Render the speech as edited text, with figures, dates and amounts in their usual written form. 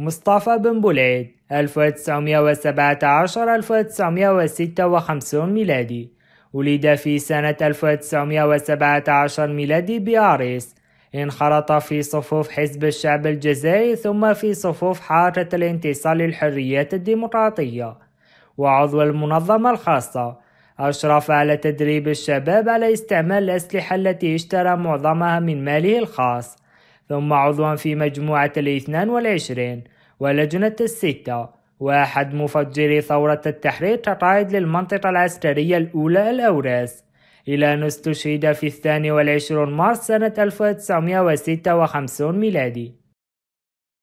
مصطفى بن بولعيد 1917-1956 ميلادي. ولد في سنة 1917 ميلادي بأريس. انخرط في صفوف حزب الشعب الجزائري ثم في صفوف حركة الانتصار للحريات الديمقراطية وعضو المنظمة الخاصة. أشرف على تدريب الشباب على استعمال الأسلحة التي اشترى معظمها من ماله الخاص، ثم عضوا في مجموعة ال22 ولجنة ال6 وأحد مفجري ثورة التحرير تقاعد للمنطقة العسكرية الأولى الأوراس، إلى أن استشهد في 22 مارس سنة 1956 ميلادي.